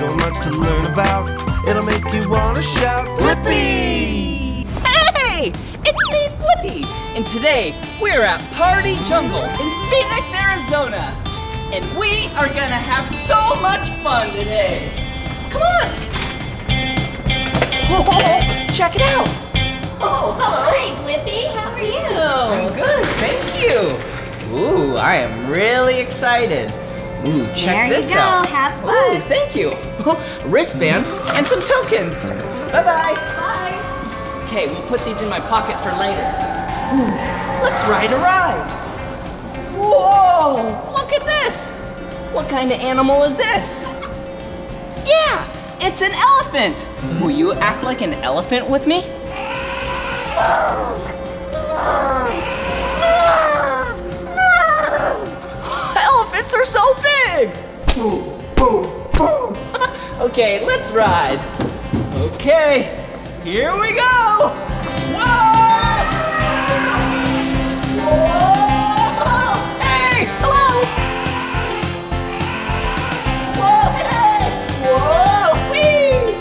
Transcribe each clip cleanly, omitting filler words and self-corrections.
so much to learn about. It'll make you want to shout, Blippi! Hey! It's me, Blippi! And today, we're at Party Jungle in Phoenix, Arizona. And we are gonna have so much fun today. Come on! Whoa, check it out! Oh, hello! Hi, Blippi! How are you? I'm good, thank you! Ooh, I am really excited. Ooh, check this out. There you go. Have fun. Ooh, thank you. Wristband and some tokens. Bye-bye. Bye. Okay, we'll put these in my pocket for later. Ooh, let's ride a ride. Whoa, look at this. What kind of animal is this? Yeah, it's an elephant. Will you act like an elephant with me? Elephants are so big! Boom, boom, boom! Okay, let's ride. Okay, here we go! Whoa! Whoa! Hey! Hello! Whoa! Hey! Whoa! Whee!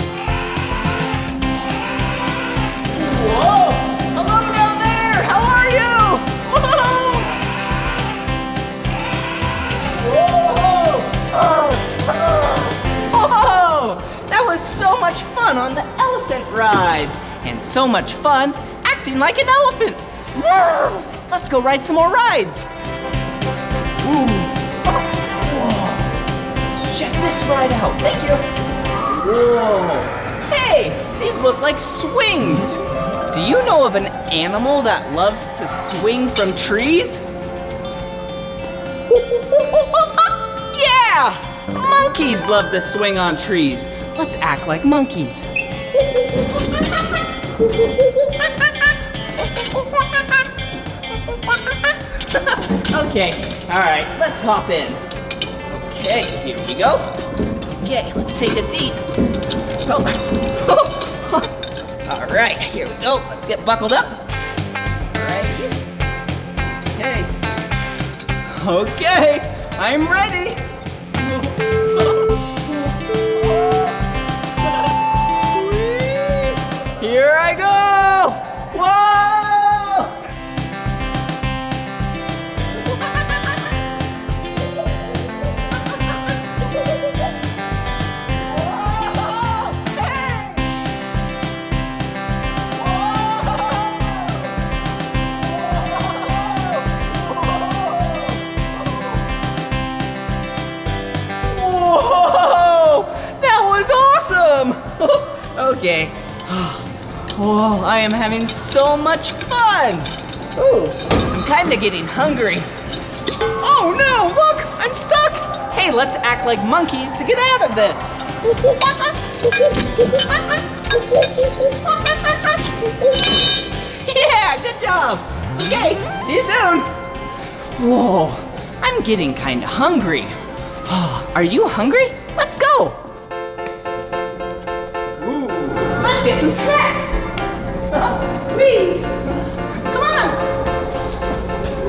Whoa! Hello down there! How are you? Whoa! Whoa! That was so much fun on the elephant ride, and so much fun acting like an elephant. Let's go ride some more rides. Check this ride out. Thank you. Whoa! Hey, these look like swings. Do you know of an animal that loves to swing from trees? Yeah! Monkeys love to swing on trees. Let's act like monkeys. Okay, all right, let's hop in. Okay, here we go. Okay, let's take a seat. Oh. All right, here we go. Let's get buckled up. All right. Okay. Okay, I'm ready. Here I go! Whoa! That was awesome! Okay. Whoa, I am having so much fun! Ooh, I'm kinda getting hungry. Oh no, look, I'm stuck! Hey, let's act like monkeys to get out of this. Yeah, good job! Okay, see you soon! Whoa, I'm getting kinda hungry. Are you hungry? Let's go! Ooh, let's get some snacks! Whee! Come on!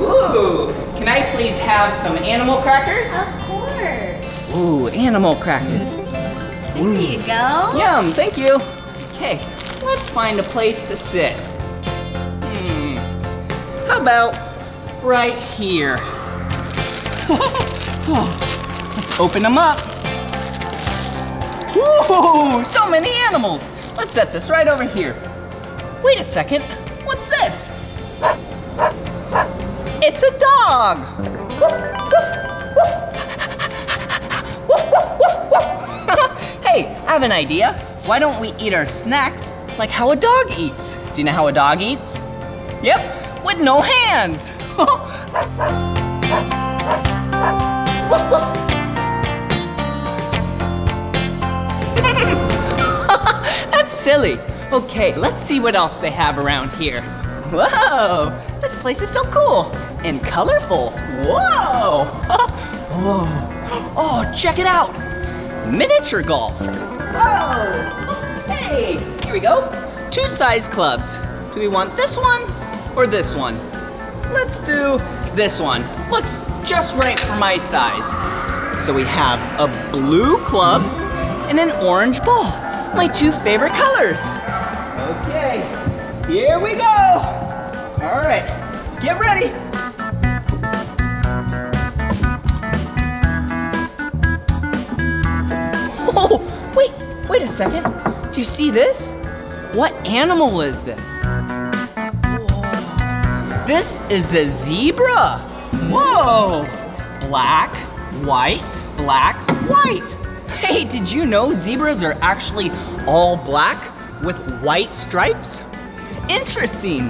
Ooh! Can I please have some animal crackers? Of course! Ooh, animal crackers. There you go! Yum! Thank you! Okay, let's find a place to sit. How about right here? Let's open them up. Woo! So many animals! Let's set this right over here. Wait a second, what's this? It's a dog! Hey, I have an idea. Why don't we eat our snacks like how a dog eats? Do you know how a dog eats? Yep, with no hands! That's silly. Okay, let's see what else they have around here. Whoa, this place is so cool and colorful. Whoa! Whoa! Oh, check it out! Miniature golf. Whoa! Hey, here we go. Two size clubs. Do we want this one or this one? Let's do this one. Looks just right for my size. So we have a blue club in an orange ball. My two favorite colors. Okay, here we go. All right, get ready. Oh, wait a second. Do you see this? What animal is this? Whoa. This is a zebra. Whoa. Black, white, black, white. Hey, did you know zebras are actually all black with white stripes? Interesting.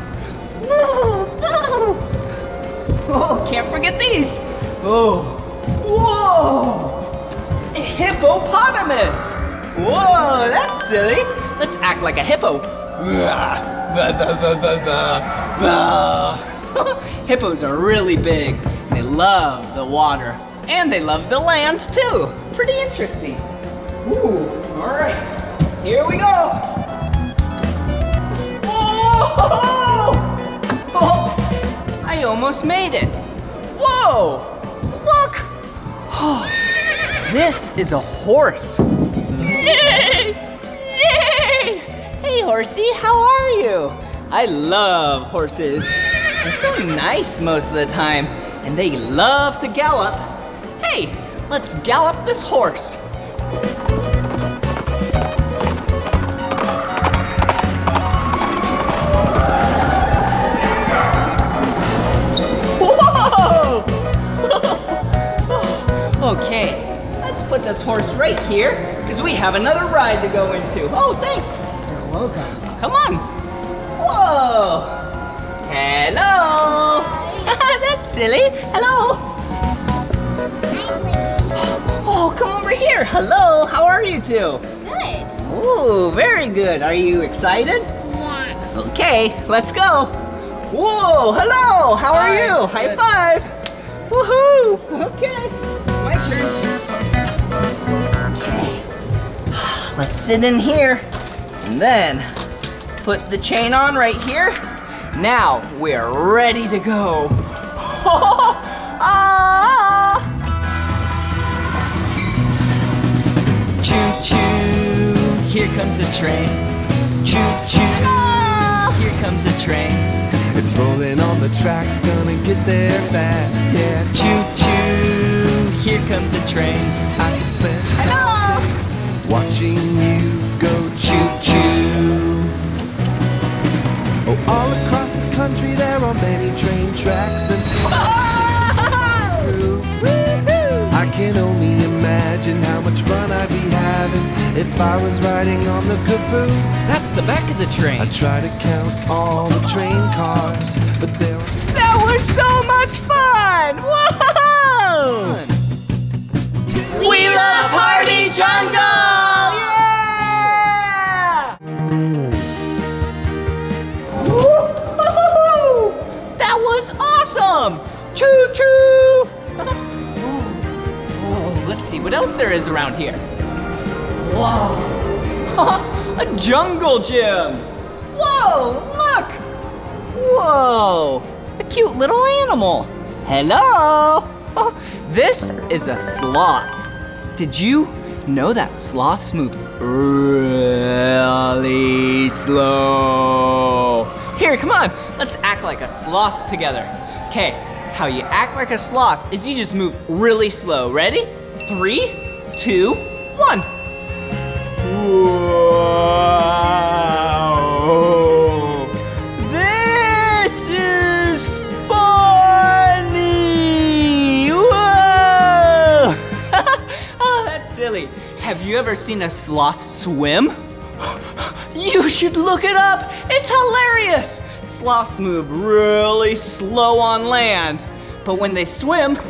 Oh, can't forget these. Oh, whoa. A hippopotamus. Whoa, that's silly. Let's act like a hippo. Hippos are really big. They love the water. And they love the land too. Pretty interesting. Ooh, all right, here we go. Whoa! Oh, I almost made it. Whoa, look. Oh, this is a horse. Yay! Yay! Hey, horsey, how are you? I love horses. They're so nice most of the time, and they love to gallop. Hey, let's gallop this horse. Whoa! Okay, let's put this horse right here, because we have another ride to go into. Oh, thanks. You're welcome. Come on. Whoa. Hello. That's silly. Hello. Oh, come over here. Hello, how are you two? Good. Oh, very good. Are you excited? Yeah. Okay, let's go. Whoa, hello, how are you? Good. High five. Woohoo. Okay. My turn. Okay. Let's sit in here and then put the chain on right here. Now we're ready to go. Choo-choo, here comes a train. Choo-choo, here comes a train. It's rolling on the tracks, gonna get there fast, yeah. Choo-choo, here comes a train. I can spend hello watching you go choo-choo. Oh, all across the country there are many train tracks and I can only imagine how much fun I'd be having if I was riding on the caboose. That's the back of the train. I try to count all the train cars, but there was... That was so much fun! Whoa! We love Party Jungle! Yeah! Woo-hoo-hoo-hoo! That was awesome! Choo-choo! Let's see what else there is around here. Wow, a jungle gym. Whoa, look. Whoa, a cute little animal. Hello. This is a sloth. Did you know that sloths move really slow? Here, come on, let's act like a sloth together. Okay, how you act like a sloth is you just move really slow, ready? 3, 2, 1. Wow! This is funny! Whoa! Oh, that's silly. Have you ever seen a sloth swim? You should look it up. It's hilarious. Sloths move really slow on land, but when they swim,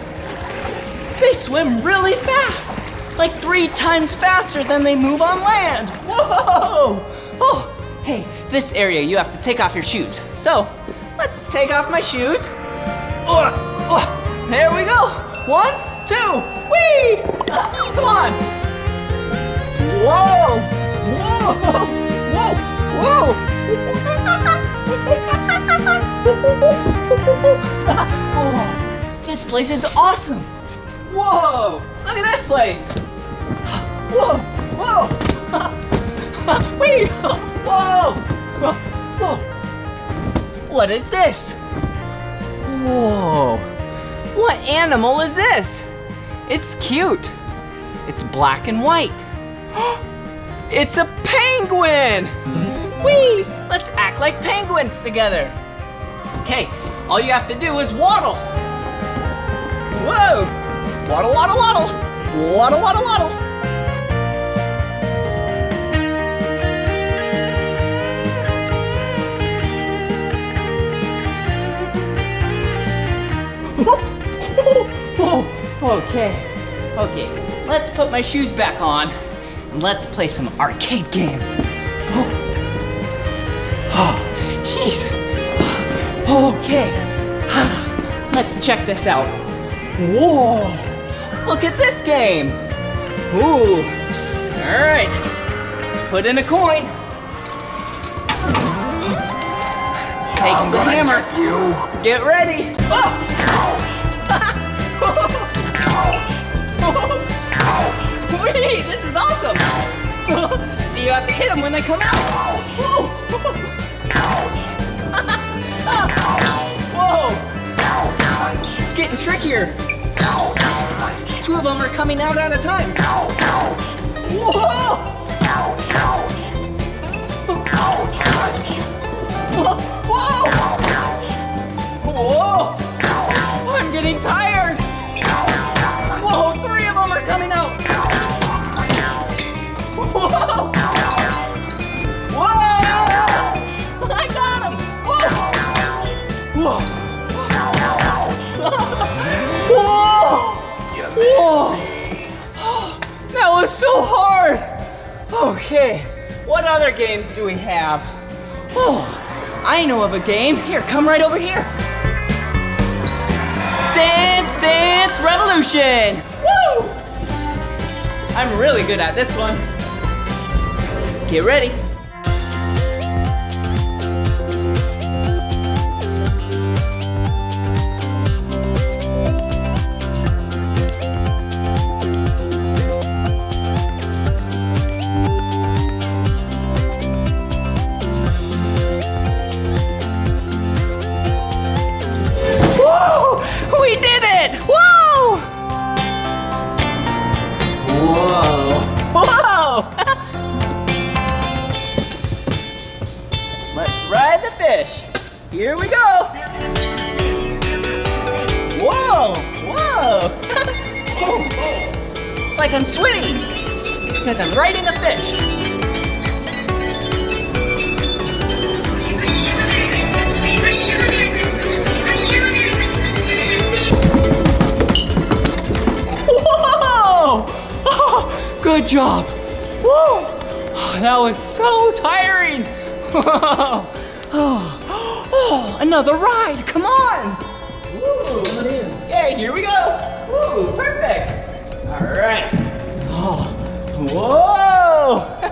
they swim really fast, like 3 times faster than they move on land. Whoa! Oh, hey, this area you have to take off your shoes. So, let's take off my shoes. There we go. 1, 2, whee! Come on. Whoa! Whoa! Whoa! Whoa! This place is awesome. Whoa! Look at this place! Whoa! Whoa! What is this? Whoa. What animal is this? It's cute. It's black and white. It's a penguin! Whee! Let's act like penguins together. Okay, all you have to do is waddle. Whoa! Waddle, waddle, waddle. Waddle, waddle, waddle. Okay, okay. Let's put my shoes back on and let's play some arcade games. Oh, jeez. Oh, okay. Let's check this out. Whoa. Look at this game. Ooh. All right. Let's put in a coin. Let's take the hammer. Get ready. Oh. Wait, this is awesome! See, you have to hit them when they come out! Whoa! Whoa! It's getting trickier! Two of them are coming out at a time! Whoa! Whoa! Whoa! Whoa! I'm getting tired! Whoa, three of them are coming out! Whoa! Whoa! I got him! Whoa! Whoa! Whoa! Whoa! That was so hard! Okay, what other games do we have? Oh, I know of a game. Here, come right over here. Dance Dance Revolution! Woo! I'm really good at this one. Get ready. Here we go! Whoa! Whoa! It's like I'm swimming because I'm riding a fish. Whoa! Oh, good job! Woo! Oh, that was so tiring! Oh. Oh, another ride, come on! Ooh, come on in. Hey, here we go! Ooh, perfect! All right. Oh, whoa!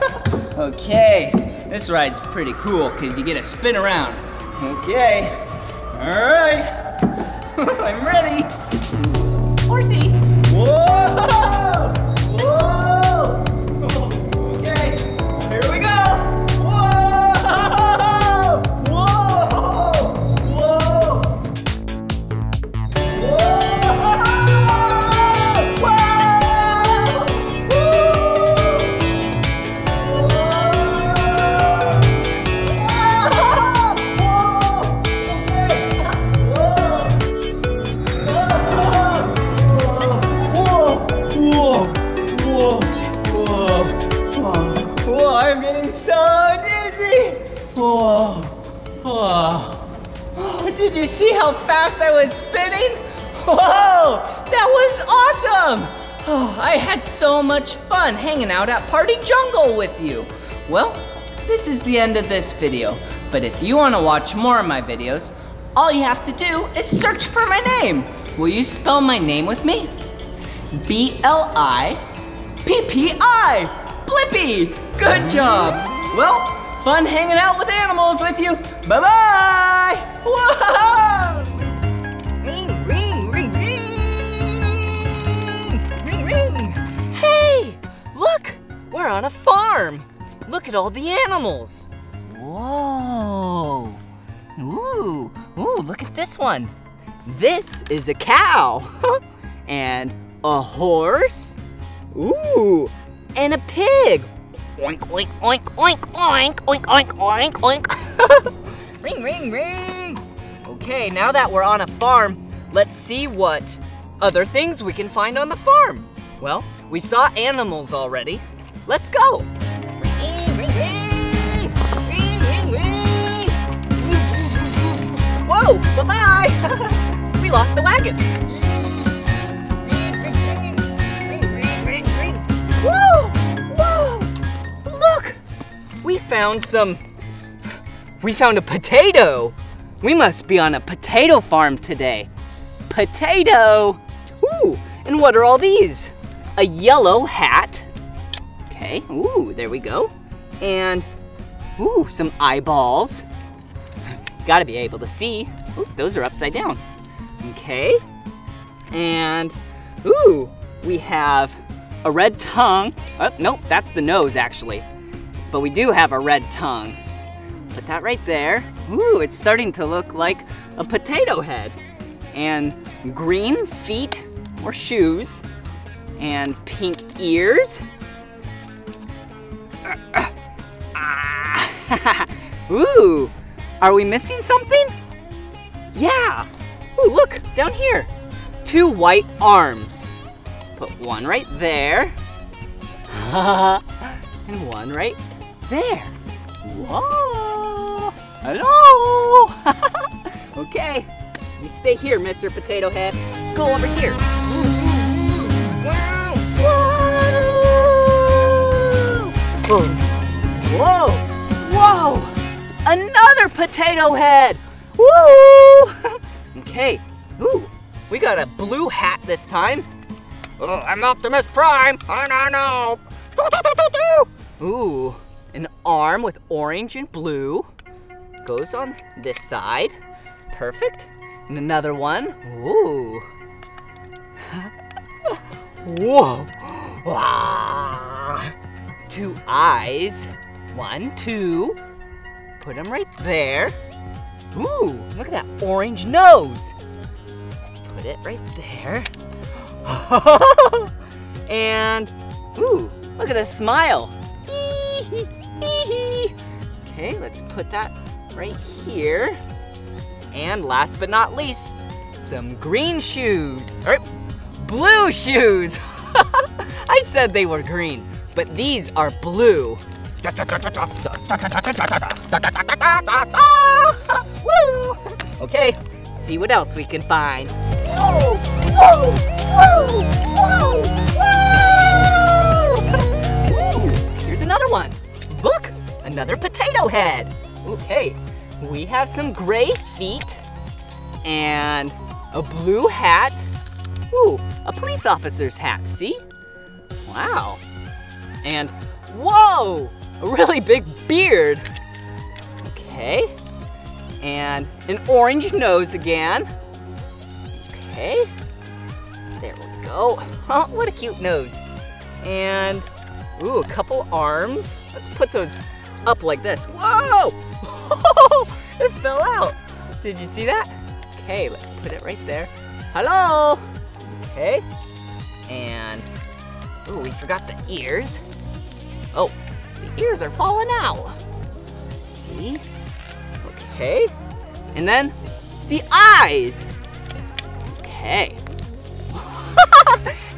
Okay, this ride's pretty cool because you get to spin around. Okay, all right. I'm ready. Horsey! Whoa! Whoa! Okay, here we go! Whoa. Whoa. Did you see how fast I was spinning? Whoa, that was awesome! Oh, I had so much fun hanging out at Party Jungle with you. Well, this is the end of this video, but if you want to watch more of my videos, all you have to do is search for my name. Will you spell my name with me? B-L-I-P-P-I, Blippi. Good job. Well, fun hanging out with animals with you. Bye-bye! Whoa! Ring, ring, ring, ring! Ring, ring! Hey! Look! We're on a farm. Look at all the animals. Whoa! Ooh, ooh, look at this one. This is a cow. And a horse. Ooh, and a pig. Oink, oink, oink, oink, oink, oink, oink, oink, oink. Ring, ring, ring. Okay, now that we're on a farm, let's see what other things we can find on the farm. Well, we saw animals already. Let's go. Ring, ring, ring. Ring, ring, ring. Whoa, bye-bye. We lost the wagon. Ring, ring, ring. Ring, ring, ring. Whoa, whoa. Look, we found a potato. We must be on a potato farm today. Potato. Ooh, and what are all these? A yellow hat. Okay, ooh, there we go. And, ooh, some eyeballs. Gotta be able to see. Ooh, those are upside down. Okay. And, ooh, we have a red tongue. Oh, nope, that's the nose, actually. But we do have a red tongue. Put that right there. Ooh, it's starting to look like a potato head. And green feet or shoes. And pink ears. Ooh, are we missing something? Yeah. Ooh, look, down here. Two white arms. Put one right there. And one right there. Whoa. Hello. Okay. You stay here, Mr. Potato Head. Let's go over here. Wow. Whoa. Whoa. Whoa. Another potato head. Woo. Okay. Ooh. We got a blue hat this time. Oh, I'm Optimus Prime. Oh, no, no. Ooh. An arm with orange and blue. Goes on this side. Perfect. And another one. Ooh. Whoa. Wow. Two eyes. 1, 2. Put them right there. Ooh, look at that orange nose. Put it right there. And, ooh, look at the smile. Okay, let's put that right here. And last but not least, some green shoes. Or blue shoes. I said they were green, but these are blue. Woo! Okay, see what else we can find. Whoa! Whoa! Whoa! Whoa! Whoa! Ooh, here's another one. Look, another potato head. Okay. We have some gray feet and a blue hat. Ooh, a police officer's hat, see? Wow. And whoa, a really big beard. Okay. And an orange nose again. Okay. There we go. Oh, what a cute nose. And ooh, a couple arms. Let's put those up like this. Whoa! It fell out. Did you see that? Okay, let's put it right there. Hello. Okay. And ooh, we forgot the ears. Oh, the ears are falling out. See? Okay. And then the eyes. Okay.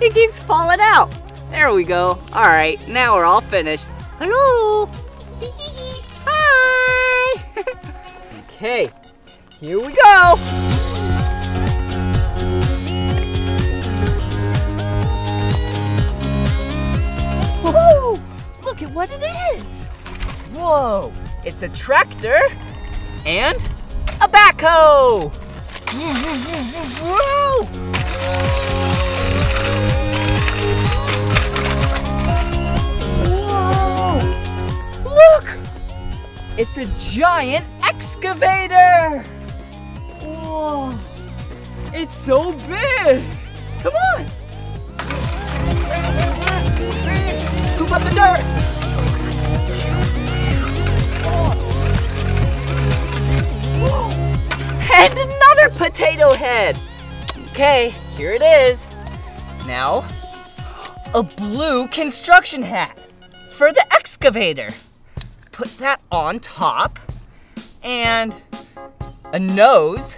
It keeps falling out. There we go. All right, now we're all finished. Hello. Hi. Okay, here we go. Whoa, look at what it is. Whoa, it's a tractor and a backhoe. Whoa. Look! It's a giant excavator! Whoa! It's so big! Come on! Scoop up the dirt! Whoa! potato head. Okay, here it is. Now, a blue construction hat for the excavator. Put that on top and a nose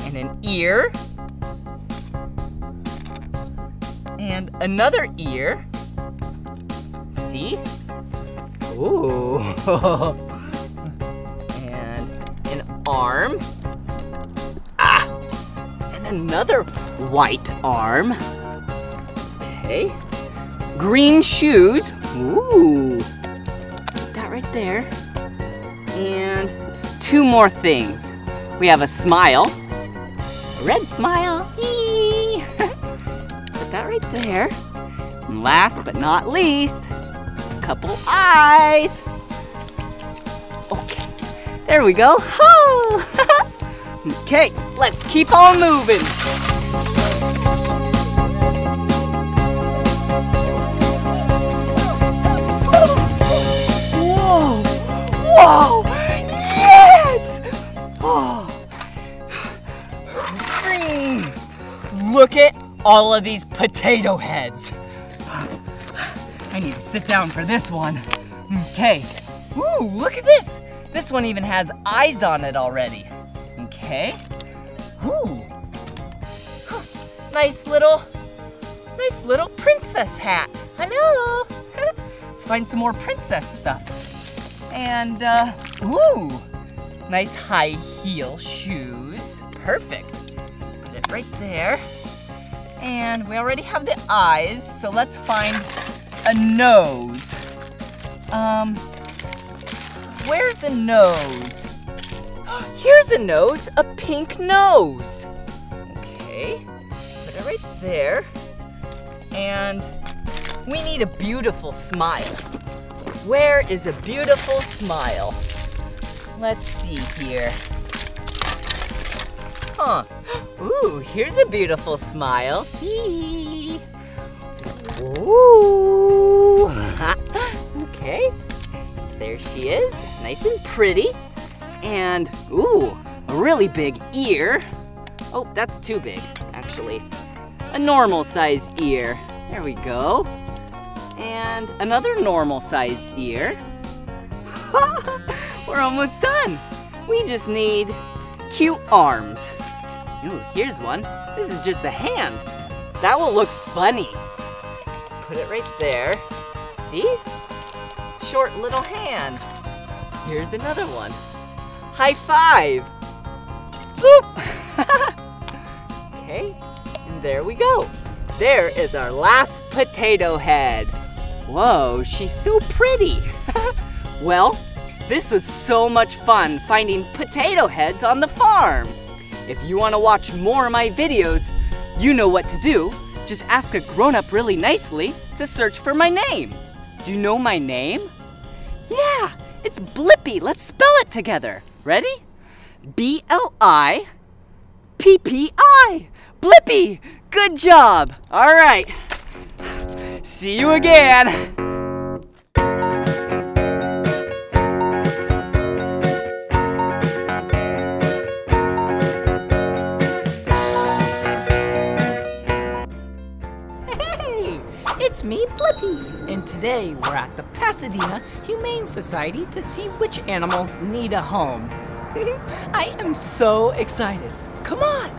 and an ear and another ear. See? Ooh. And an arm. Ah! And another white arm. Okay. Green shoes. Ooh. Put that right there. And two more things. We have a smile. A red smile. Eee. Put that right there. And last but not least, couple eyes. Okay, there we go. Oh. Okay, let's keep on moving. Whoa, whoa, yes! Oh. Look at all of these potato heads. I need to sit down for this one. Okay. Ooh, look at this. This one even has eyes on it already. Okay. Ooh. Huh. Nice little princess hat. Hello. Let's find some more princess stuff. And, ooh. Nice high heel shoes. Perfect. Put it right there. And we already have the eyes, so let's find a nose. Where's a nose? Here's a nose, a pink nose. Okay, put it right there. And we need a beautiful smile. Where is a beautiful smile? Let's see here. Huh, ooh, here's a beautiful smile. Ooh. Okay, there she is, nice and pretty. And, ooh, a really big ear. Oh, that's too big, actually. A normal size ear, there we go. And another normal size ear. We're almost done. We just need cute arms. Ooh, here's one. This is just a hand. That will look funny. Put it right there. See? Short little hand. Here's another one. High five. Boop. Okay, and there we go. There is our last potato head. Whoa, she's so pretty. Well, this was so much fun finding potato heads on the farm. If you want to watch more of my videos, you know what to do. Just ask a grown-up really nicely to search for my name. Do you know my name? Yeah, it's Blippi. Let's spell it together. Ready? B-L-I-P-P-I. Blippi. Good job. All right. See you again. It's me, Blippi, and today we're at the Pasadena Humane Society to see which animals need a home. I am so excited. Come on!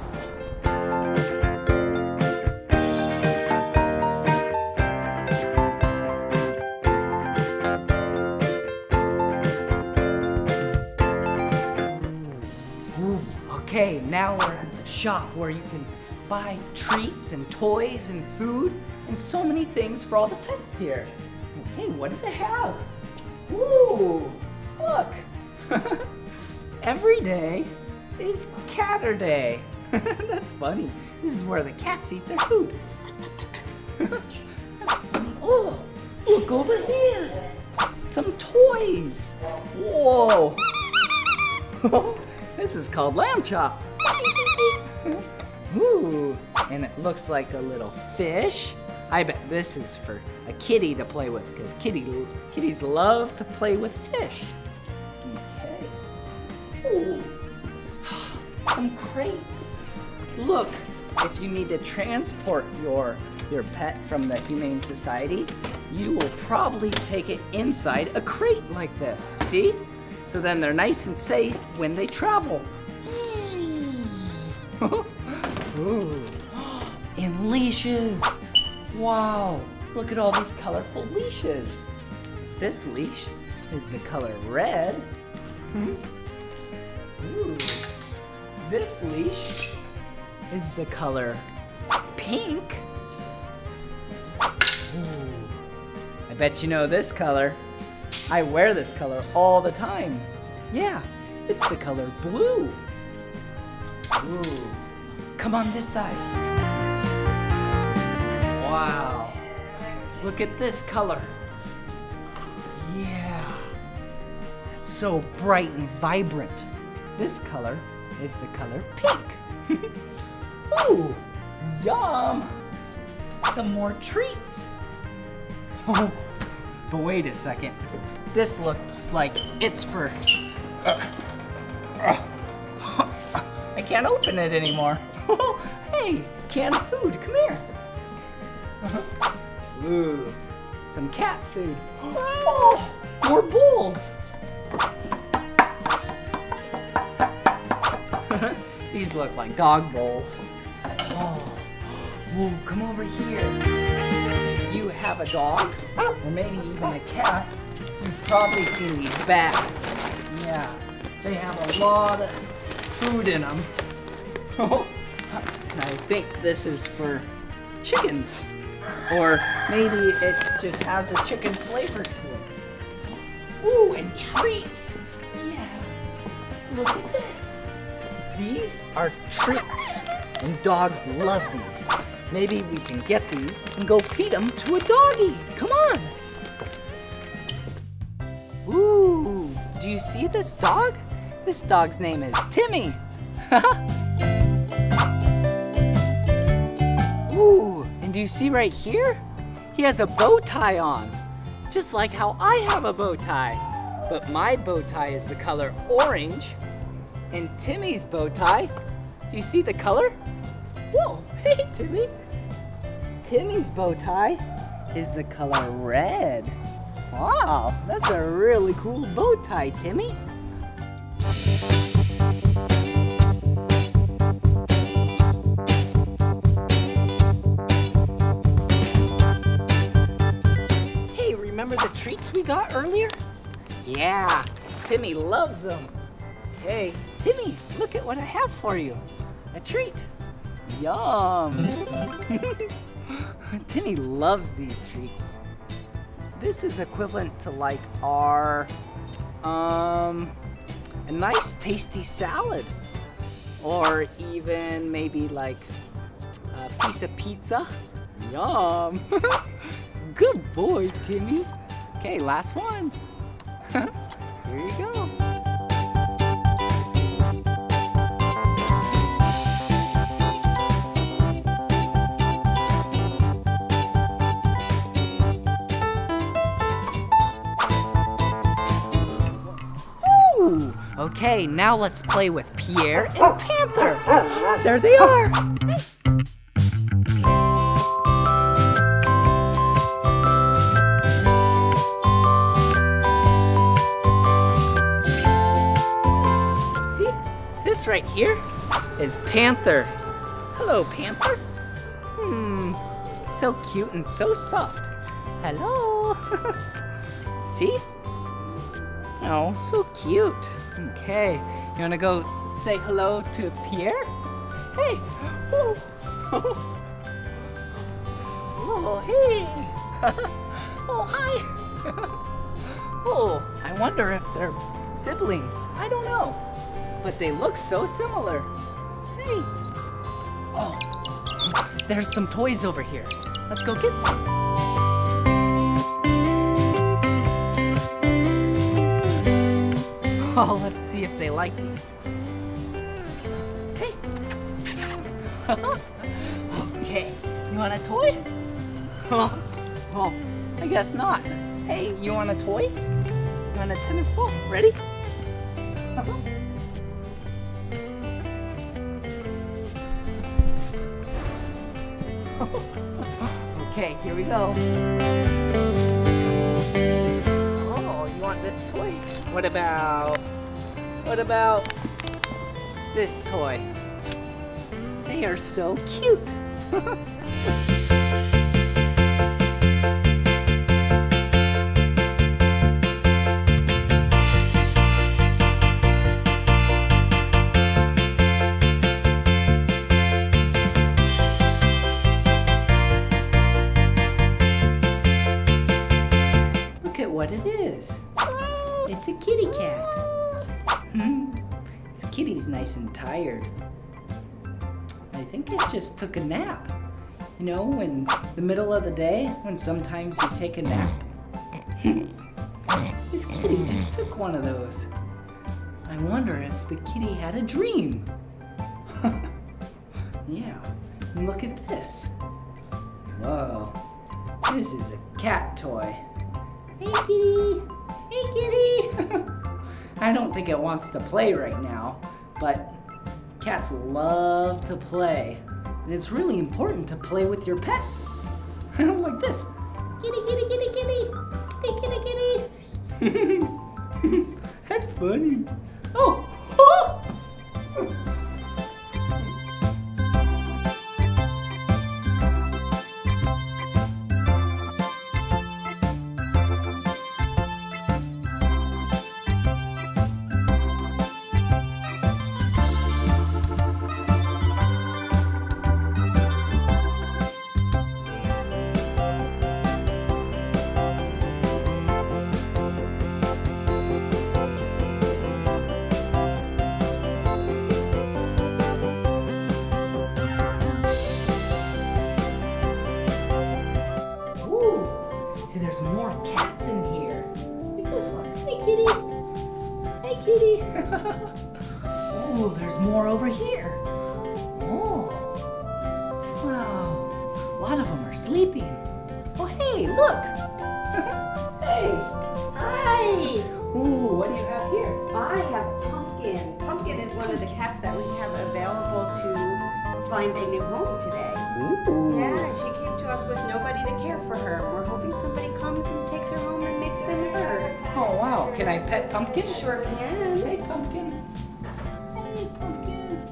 Ooh, okay, now we're at the shop where you can buy treats and toys and food and so many things for all the pets here. Okay, what do they have? Ooh, look! Every day is Catter Day. That's funny. This is where the cats eat their food. That's funny. Oh, look over here. Some toys. Whoa. This is called lamb chop. Ooh, and it looks like a little fish. I bet this is for a kitty to play with because kitties love to play with fish. Okay. Ooh. some crates. Look, if you need to transport your pet from the Humane Society, you will probably take it inside a crate like this, see? So then they're nice and safe when they travel. Ooh. And leashes. Wow, look at all these colorful leashes. This leash is the color red. Ooh. This leash is the color pink. Ooh. I bet you know this color. I wear this color all the time. Yeah, it's the color blue. Ooh. Come on this side. Wow. Look at this color. Yeah. That's so bright and vibrant. This color is the color pink. Ooh, yum. Some more treats. Oh, but wait a second. This looks like it's for... I can't open it anymore. Hey, can of food, come here. Ooh, some cat food. Oh, more bowls. These look like dog bowls. Oh, ooh, come over here. If you have a dog, or maybe even a cat, you've probably seen these bags. Yeah, they have a lot of food in them. And I think this is for chickens. Or maybe it just has a chicken flavor to it. Ooh, and treats. Yeah, look at this. These are treats, and dogs love these. Maybe we can get these and go feed them to a doggy. Come on. Ooh, do you see this dog? This dog's name is Timmy. Ooh, and do you see right here? He has a bow tie on, just like how I have a bow tie. But my bow tie is the color orange. And Timmy's bow tie, do you see the color? Whoa, hey Timmy. Timmy's bow tie is the color red. Wow, that's a really cool bow tie, Timmy. Hey, remember the treats we got earlier? Yeah, Timmy loves them. Hey. Timmy, look at what I have for you. A treat. Yum. Timmy loves these treats. This is equivalent to like our, a nice tasty salad. Or even maybe like a piece of pizza. Yum. Good boy, Timmy. Okay, last one. Here you go. Okay, now let's play with Pierre and Panther. There they are. See, this right here is Panther. Hello, Panther. So cute and so soft. Hello. See? Oh, so cute. Okay, you wanna go say hello to Pierre? Hey! Oh, oh hey! Oh, hi! Oh, I wonder if they're siblings. I don't know. But they look so similar. Hey! Oh, there's some toys over here. Let's go get some. Oh, let's see if they like these. Hey. Okay, you want a toy? Oh, I guess not. Hey, you want a toy? You want a tennis ball? Ready? Okay, here we go. Oh, you want this toy? What about this toy? They are so cute. What it is. It's a kitty cat. This kitty's nice and tired. I think it just took a nap. You know, in the middle of the day, when sometimes you take a nap. This kitty just took one of those. I wonder if the kitty had a dream. Yeah, and look at this. Whoa, this is a cat toy. Hey kitty! Hey kitty! I don't think it wants to play right now, but cats love to play. And it's really important to play with your pets. Like this. Kitty, kitty, kitty, kitty! Kitty, kitty, kitty! That's funny. Oh! Oh! Pumpkin? Sure can. Hey, pumpkin. Hey, pumpkin.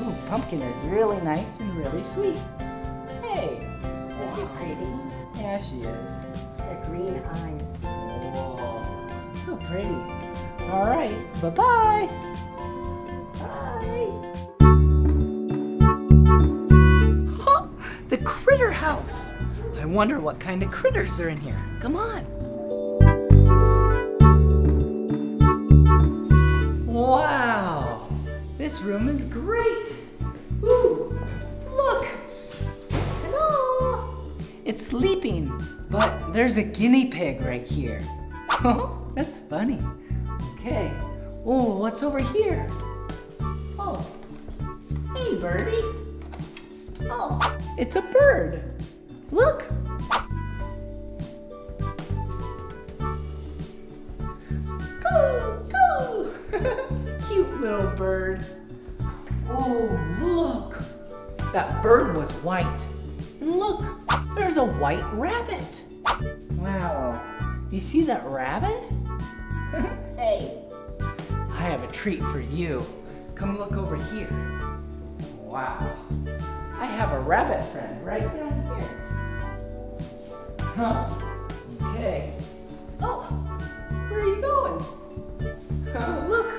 Ooh, pumpkin is really nice and really sweet. Hey. Isn't she pretty? Yeah, she is. The green eyes. Whoa. So pretty. All right. Bye-bye. Bye. Huh, the critter house. I wonder what kind of critters are in here. Come on. Wow, this room is great. Ooh, look. Hello. It's sleeping, but there's a guinea pig right here. Oh, that's funny. Okay. Oh, what's over here? Oh, hey, birdie. Oh, it's a bird. Look. Coo, coo. Cute little bird. Oh, look. That bird was white. And look, there's a white rabbit. Wow. You see that rabbit? Hey. I have a treat for you. Come look over here. Wow. I have a rabbit friend right down here. Huh. Okay. Oh, where are you going? Oh, look.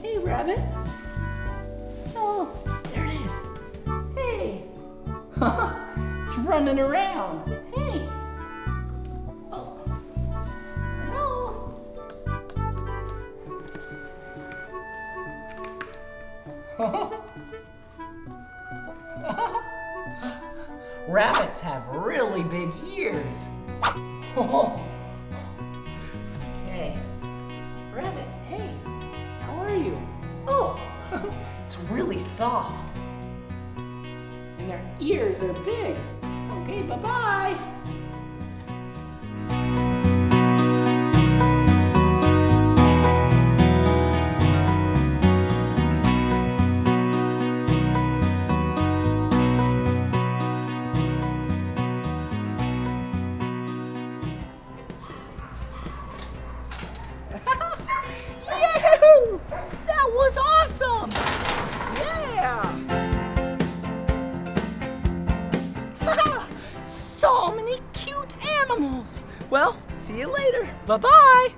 Hey, rabbit. Oh, there it is. Hey. It's running around. Hey. Oh. Hello. Rabbits have really big ears. Oh. Okay. Rabbit, hey. Are you? Oh, it's really soft. And their ears are big. Okay, bye-bye. Well, see you later. Bye-bye.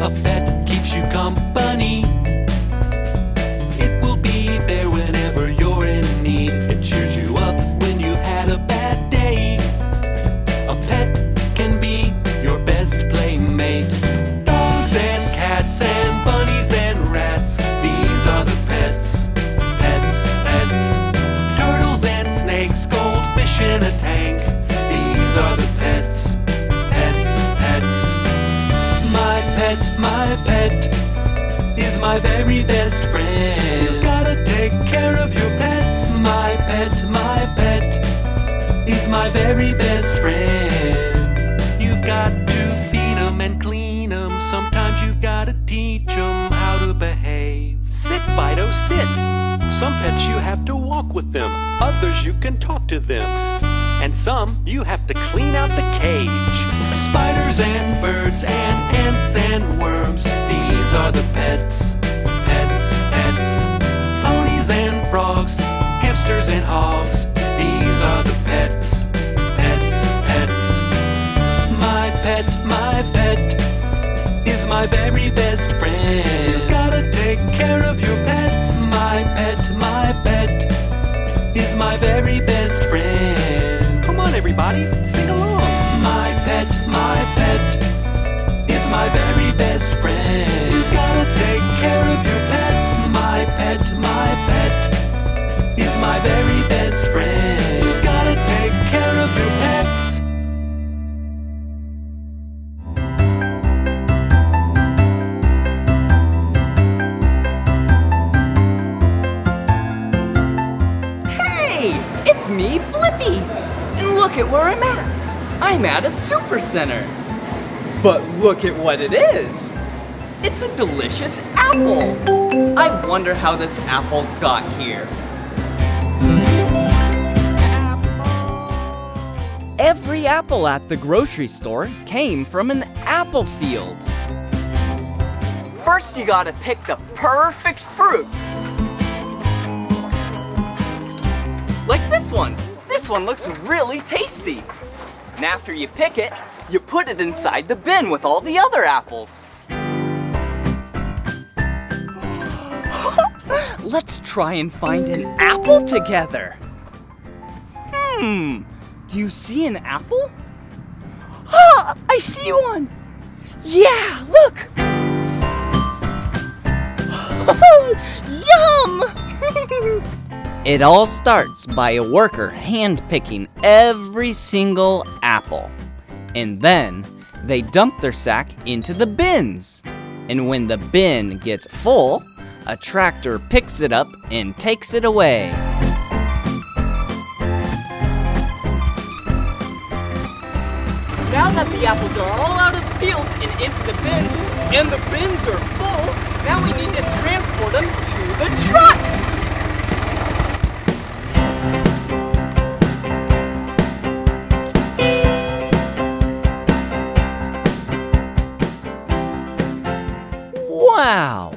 A pet keeps you company. It will be there whenever you're in need. It cheers you up when you've had a bad day. A pet can be your best playmate. Dogs and cats and bunnies and rats, these are the pets, pets, pets. Turtles and snakes, goldfish in a tank, these are the pets, pets, pets. My pet is my very best friend. You've gotta take care of your pets. My pet is my very best friend. You've got to feed 'em and clean 'em. Sometimes you've gotta teach 'em how to behave. Sit, Fido, sit. Some pets you have to walk with them. Others you can talk to them. And some you have to clean out the cage. Spiders and birds and ants and worms, these are the pets, pets, pets. Ponies and frogs, hamsters and hogs, these are the pets, pets, pets. My pet is my very best friend. You've gotta take care of your pets. My pet is my very best friend. Come on everybody, sing along. My pet is my very best friend. You've gotta take care of your pets. My pet is my very best friend. You've gotta take care of your pets. Hey, it's me, Blippi, and look at where I'm at. I'm at a super center. But look at what it is. It's a delicious apple. I wonder how this apple got here. Every apple at the grocery store came from an apple field. First, you gotta pick the perfect fruit. Like this one. This one looks really tasty. And after you pick it, you put it inside the bin with all the other apples. Let's try and find an apple together. Do you see an apple? Ah, I see one. Yeah, look. Yum. It all starts by a worker hand-picking every single apple. And then they dump their sack into the bins. And when the bin gets full, a tractor picks it up and takes it away. Now that the apples are all out of the fields and into the bins, and the bins are full, now we need to transport them to the trucks! Wow!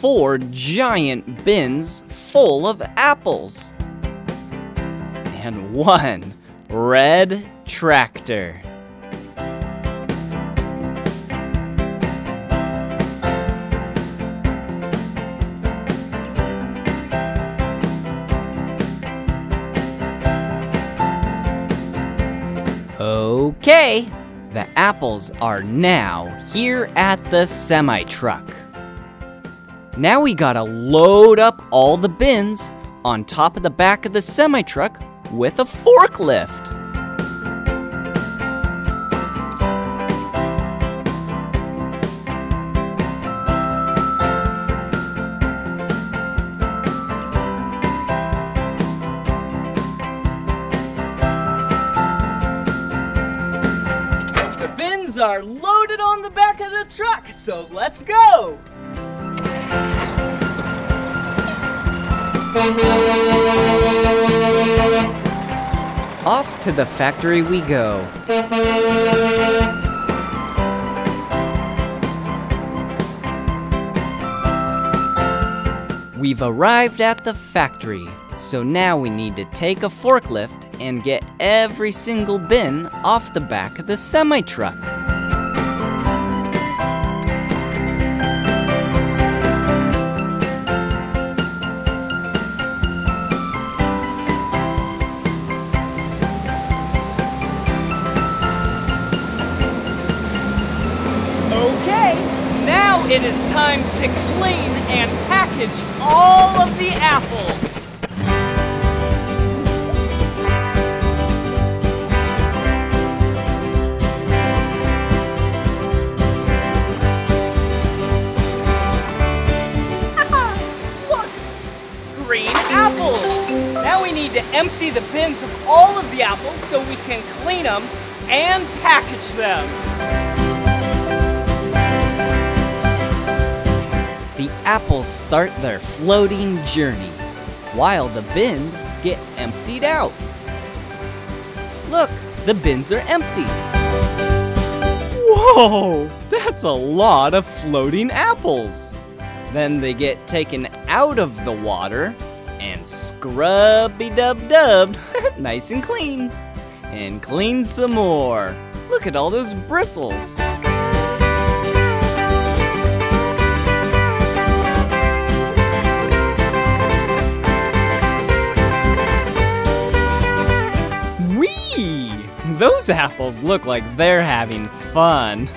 4 giant bins full of apples. And 1 red tractor. Okay, the apples are now here at the semi-truck. Now we gotta load up all the bins on top of the back of the semi-truck with a forklift. The bins are loaded on the back of the truck, so let's go! Off to the factory we go. We've arrived at the factory, so now we need to take a forklift and get every single bin off the back of the semi-truck. Okay, now it is time to clean and package all of the apples. To empty the bins of all of the apples so we can clean them and package them. The apples start their floating journey while the bins get emptied out. Look, the bins are empty. Whoa, that's a lot of floating apples. Then they get taken out of the water and scrubby-dub-dub, nice and clean. And clean some more. Look at all those bristles. Whee! Those apples look like they're having fun.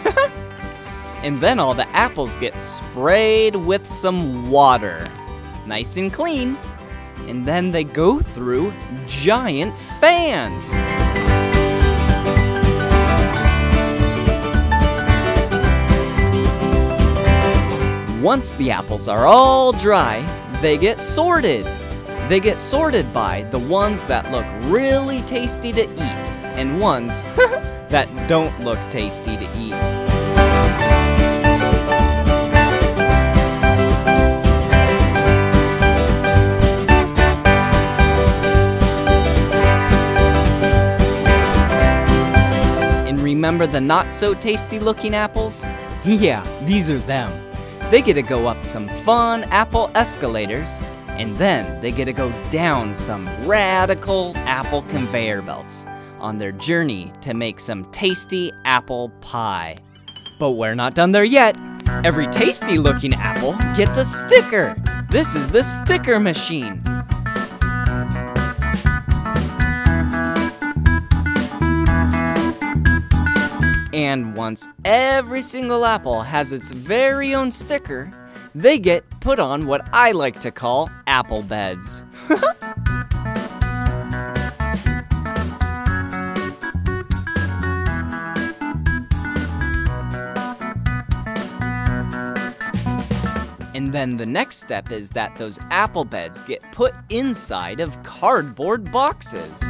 And then all the apples get sprayed with some water. Nice and clean. And then they go through giant fans. Once the apples are all dry, they get sorted. They get sorted by the ones that look really tasty to eat and ones that don't look tasty to eat. Remember the not-so-tasty-looking apples? Yeah, these are them. They get to go up some fun apple escalators, and then they get to go down some radical apple conveyor belts on their journey to make some tasty apple pie. But we're not done there yet. Every tasty-looking apple gets a sticker. This is the sticker machine. And once every single apple has its very own sticker, they get put on what I like to call apple beds. And then the next step is that those apple beds get put inside of cardboard boxes.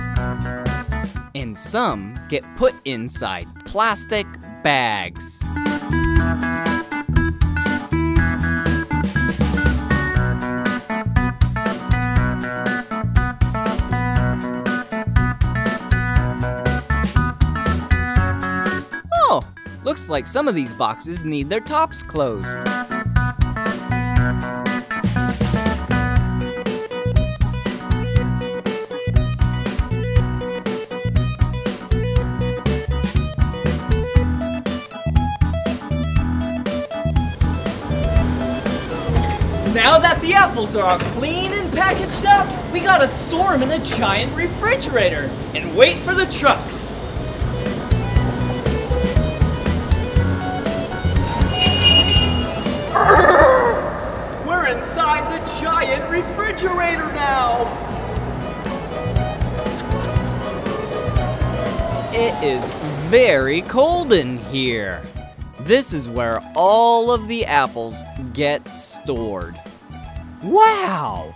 And some get put inside plastic bags. Oh, looks like some of these boxes need their tops closed. Now that the apples are all clean and packaged up, we gotta store them in a giant refrigerator and wait for the trucks. We're inside the giant refrigerator now. It is very cold in here. This is where all of the apples get stored. Wow!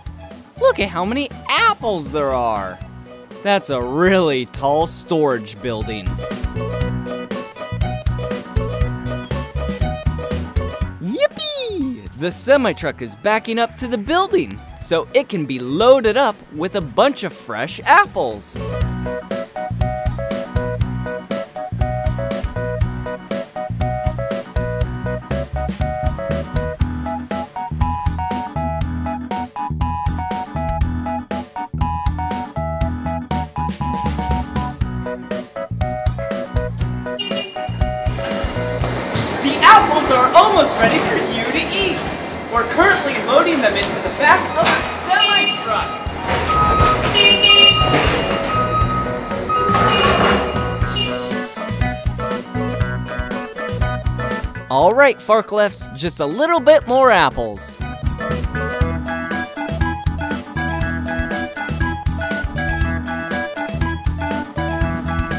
Look at how many apples there are! That's a really tall storage building. Yippee! The semi-truck is backing up to the building, so it can be loaded up with a bunch of fresh apples. apples are almost ready for you to eat. We're currently loading them into the back of a semi-truck. Alright, Farklefts, just a little bit more apples.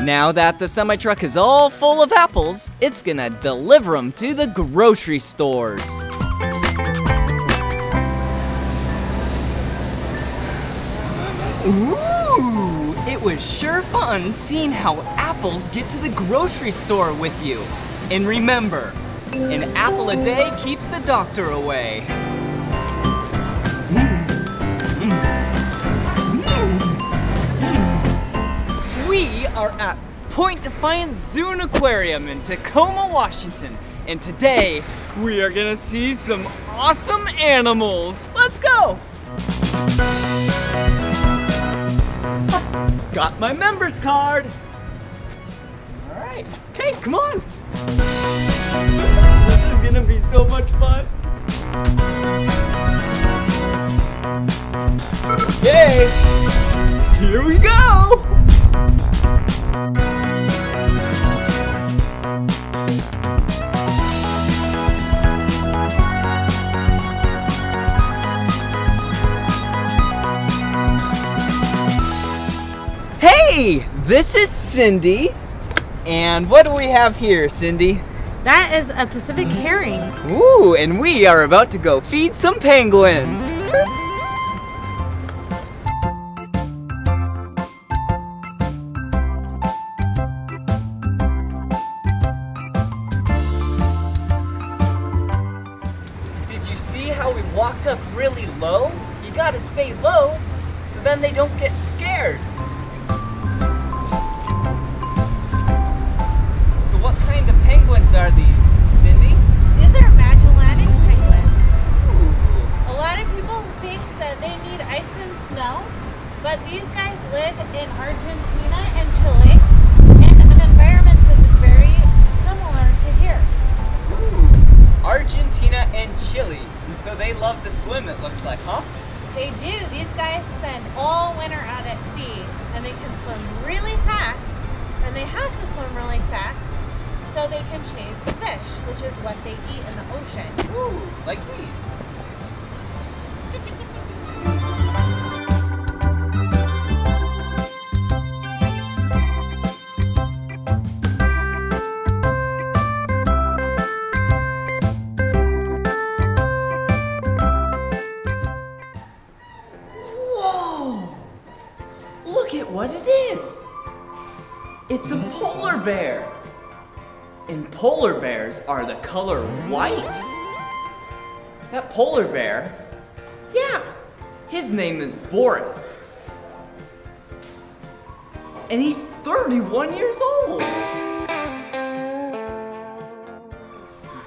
Now that the semi-truck is all full of apples, it's gonna deliver them to the grocery stores. Ooh, it was sure fun seeing how apples get to the grocery store with you. And remember, an apple a day keeps the doctor away. We are at Point Defiance Zoo and Aquarium in Tacoma, Washington. And today, we are gonna see some awesome animals. Let's go! Got my members card. All right, okay, come on. This is gonna be so much fun. Yay! Here we go! Hey, this is Cindy. And what do we have here, Cindy? That is a Pacific herring. Ooh, and we are about to go feed some penguins. Did you see how we walked up really low? You gotta stay low so then they don't get scared. Penguins are these, Cindy? These are Magellanic penguins. Ooh. A lot of people think that they need ice and snow, but these guys live in Argentina and Chile in an environment that's very similar to here. Ooh. Argentina and Chile. And so they love to swim, it looks like, huh? They do. These guys spend all winter out at sea, and they can swim really fast, and they have to swim really fast. So they can chase fish, which is what they eat in the ocean. Ooh, like these. Whoa! Look at what it is. It's a polar bear. And polar bears are the color white. That polar bear, yeah, his name is Boris. And he's 31 years old.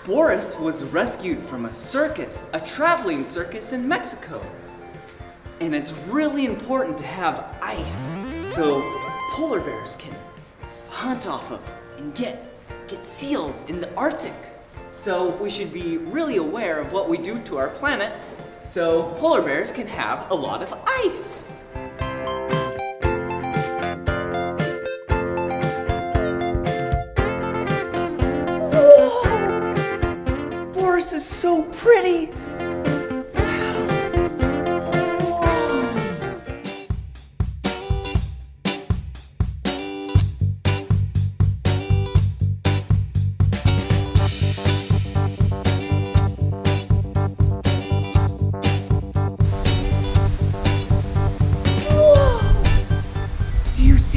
Boris was rescued from a circus, a traveling circus in Mexico. And it's really important to have ice so polar bears can hunt off of and get seals in the Arctic. So we should be really aware of what we do to our planet so polar bears can have a lot of ice. Whoa! Boris is so pretty.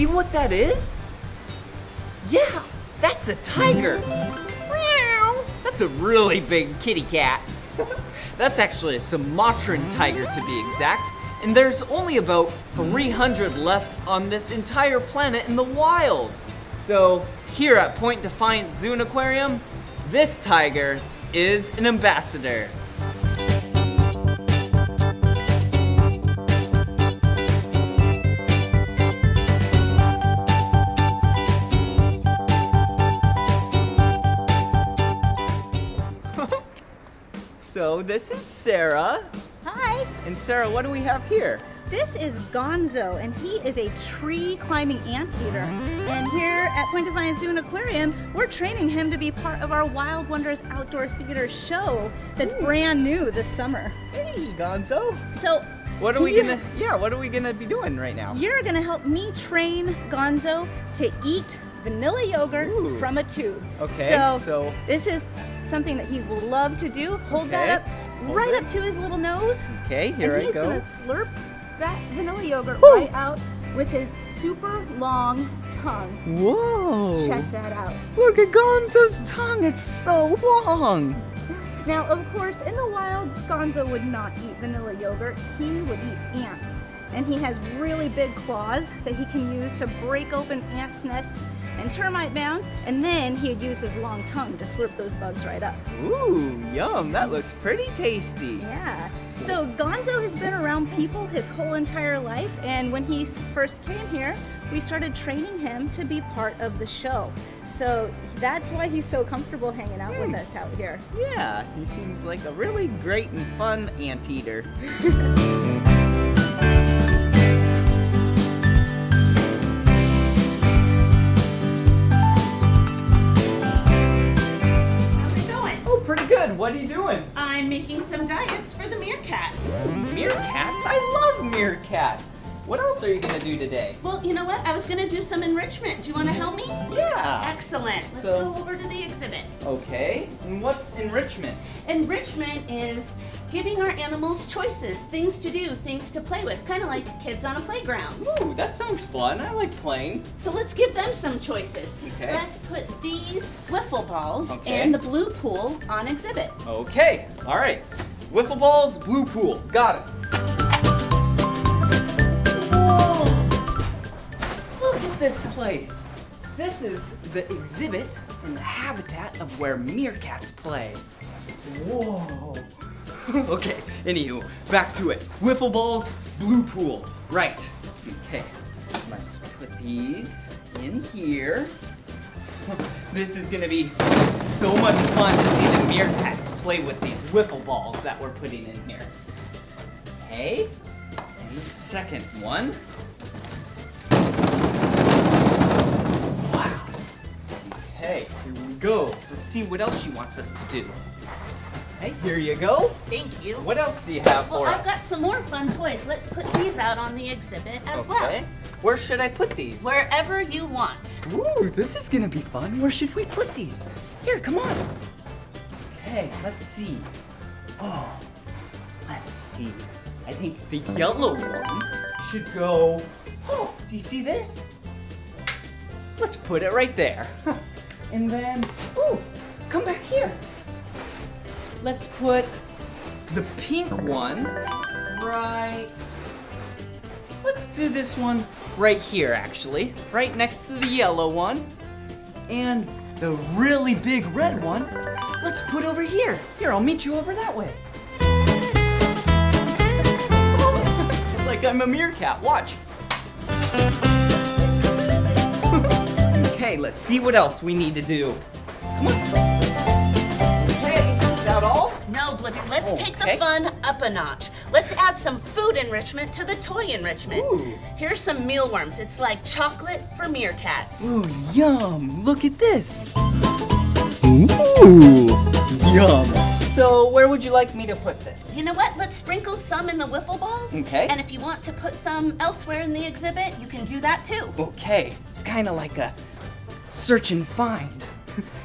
What that is? Yeah, that's a tiger. That's a really big kitty cat. That's actually a Sumatran tiger to be exact, and there's only about 300 left on this entire planet in the wild. So here at Point Defiance Zoo and Aquarium, this tiger is an ambassador. So this is Sarah. Hi. And Sarah, what do we have here? This is Gonzo, and he is a tree-climbing anteater. And here at Point Defiance Zoo and Aquarium, we're training him to be part of our Wild Wonders Outdoor Theater show that's brand new this summer. Hey, Gonzo. So, what are we gonna be doing right now? You're gonna help me train Gonzo to eat vanilla yogurt from a tube. Okay. So this is something that he will love to do. Hold that up, right up to his little nose. Okay, here I go. And he's gonna slurp that vanilla yogurt right out with his super long tongue. Whoa! Check that out. Look at Gonzo's tongue, it's so long. Now, of course, in the wild, Gonzo would not eat vanilla yogurt. He would eat ants. And he has really big claws that he can use to break open ants' nests and termite mounds, and then he'd use his long tongue to slurp those bugs right up. Ooh, yum, that looks pretty tasty. Yeah, so Gonzo has been around people his whole entire life, and when he first came here, we started training him to be part of the show. So that's why he's so comfortable hanging out with us out here. Yeah, he seems like a really great and fun anteater. What are you doing? I'm making some diets for the meerkats. Meerkats? I love meerkats. What else are you going to do today? Well, you know what? I was going to do some enrichment. Do you want to help me? Yeah. Excellent. Let's go over to the exhibit. Okay. And what's enrichment? Enrichment is giving our animals choices, things to do, things to play with, kind of like kids on a playground. Ooh, that sounds fun. I like playing. So let's give them some choices. Okay. Let's put these wiffle balls and the blue pool on exhibit. Okay. All right. Wiffle balls, blue pool. Got it. This place. This is the exhibit from the habitat of where meerkats play. Whoa. Okay, anywho, back to it. Wiffle balls, blue pool. Right. Okay, let's put these in here. This is gonna be so much fun to see the meerkats play with these wiffle balls that we're putting in here. Okay, and the second one. Hey, here we go. Let's see what else she wants us to do. Hey, here you go. Thank you. What else do you have for us? Well, I've got some more fun toys. Let's put these out on the exhibit as well. Okay. Where should I put these? Wherever you want. Ooh, this is gonna be fun. Where should we put these? Here, come on. Okay, let's see. Oh, let's see. I think the yellow one should go. Oh, do you see this? Let's put it right there. Huh. And then, ooh, come back here. Let's put the pink one right. Let's do this one right here, actually. Right next to the yellow one. And the really big red one, let's put over here. Here, I'll meet you over that way. It's like I'm a meerkat, watch. Okay, let's see what else we need to do. Come on. Hey, is that all? No, Blippi, let's take the fun up a notch. Let's add some food enrichment to the toy enrichment. Ooh. Here's some mealworms. It's like chocolate for meerkats. Ooh, yum. Look at this. Ooh, yum. So where would you like me to put this? You know what? Let's sprinkle some in the wiffle balls. Okay. And if you want to put some elsewhere in the exhibit, you can do that too. Okay. It's kind of like a search and find.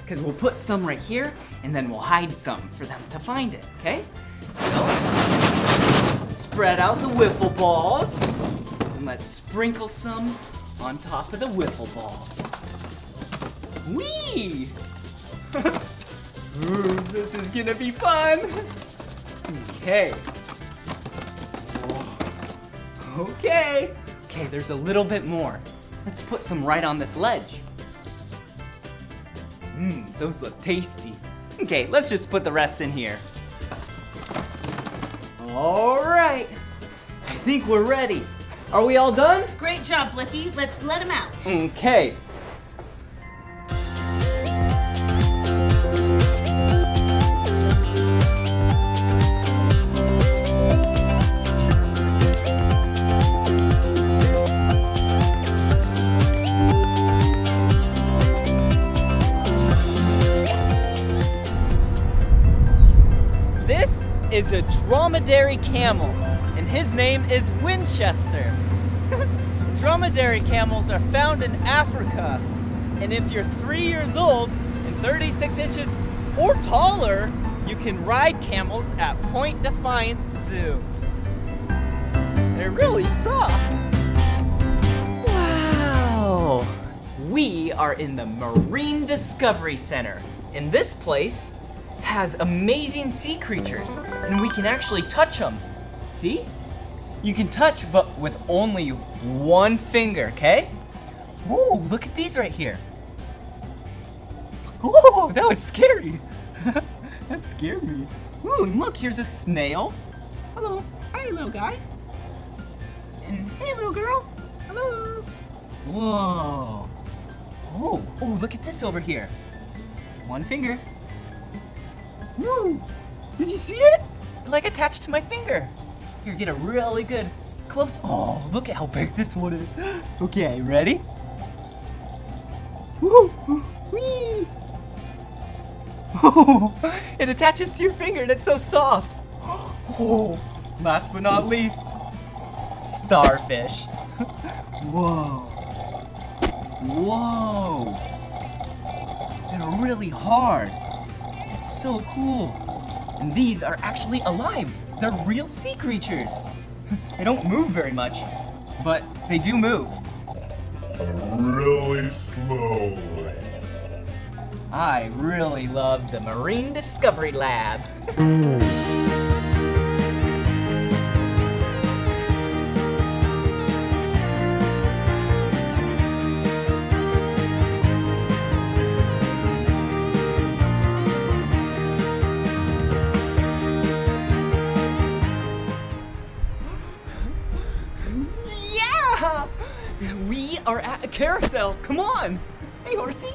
Because we'll put some right here, and then we'll hide some for them to find it, okay? So, spread out the wiffle balls. And let's sprinkle some on top of the wiffle balls. Whee! Ooh, this is gonna be fun. Okay. Okay. Okay, there's a little bit more. Let's put some right on this ledge. Mmm, those look tasty. Okay, let's just put the rest in here. All right. I think we're ready. Are we all done? Great job, Blippi. Let's let them out. Okay. This is a dromedary camel, and his name is Winchester. Dromedary camels are found in Africa, and if you're 3 years old and 36 inches or taller, you can ride camels at Point Defiance Zoo. They're really soft. Wow! We are in the Marine Discovery Center, and this place has amazing sea creatures, and we can actually touch them. See? You can touch, but with only one finger, okay? Whoa, look at these right here. Whoa, that was scary. That scared me. Ooh, and look, here's a snail. Hello. Hi, little guy. And hey, little girl. Hello. Whoa. Oh, oh, look at this over here. One finger. Woo! Did you see it? Like attached to my finger. Here, get a really good close. Oh, look at how big this one is. Okay, ready? Woo! Whee! Oh, it attaches to your finger and it's so soft. Oh, last but not least, starfish. Whoa. Whoa. They're really hard. It's so cool. And these are actually alive. They're real sea creatures. They don't move very much, but they do move. Really slowly. I really love the Marine Discovery Lab. Yeah! We are at a carousel. Come on. Hey, horsey.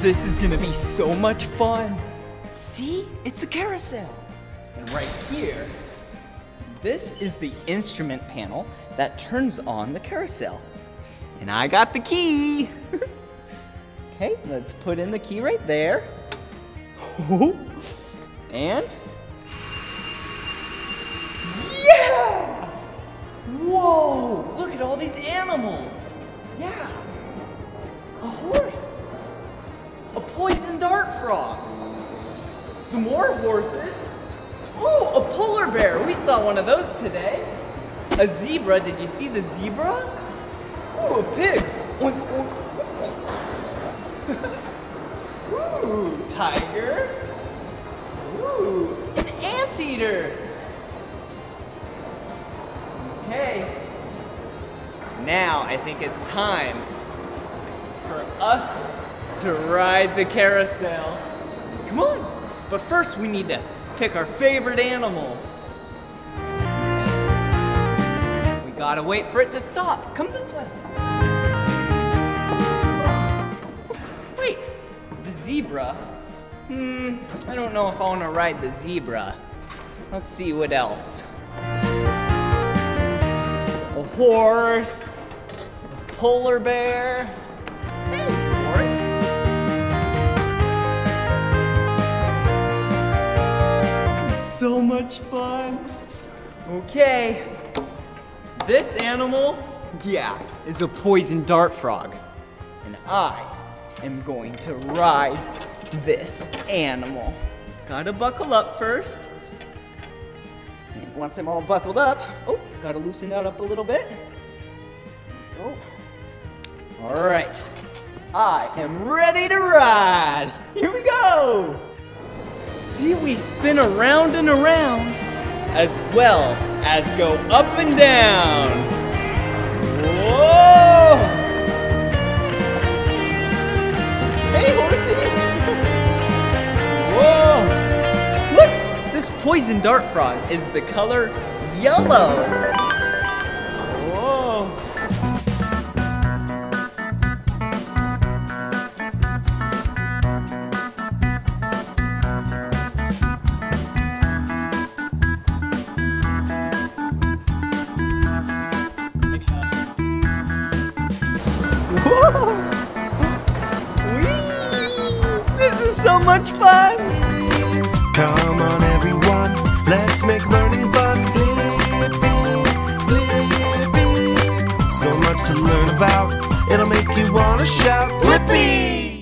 This is gonna be so much fun. See, it's a carousel. And right here, this is the instrument panel that turns on the carousel. And I got the key. Okay, let's put in the key right there. And, yeah! Whoa, look at all these animals. Yeah, a horse. A poison dart frog. Some more horses. Ooh, a polar bear. We saw one of those today. A zebra. Did you see the zebra? Ooh, a pig. Oink, oink, oink. Ooh, tiger. Ooh, an anteater. Okay. Now I think it's time for us to ride the carousel. Come on. But first we need to pick our favorite animal. We gotta wait for it to stop. Come this way. Wait, the zebra. I don't know if I wanna ride the zebra. Let's see what else. A horse, a polar bear. So much fun. Okay, this animal, yeah, is a poison dart frog. And I am going to ride this animal. Gotta buckle up first. And once I'm all buckled up, oh, gotta loosen that up a little bit. Oh, all right. I am ready to ride. Here we go. See, we spin around and around, as well as go up and down. Whoa! Hey, horsey! Whoa! Look, this poison dart frog is the color yellow. Whoa! So much fun! Come on everyone, let's make learning fun. Blippi, Blippi. So much to learn about, it'll make you wanna shout Blippi!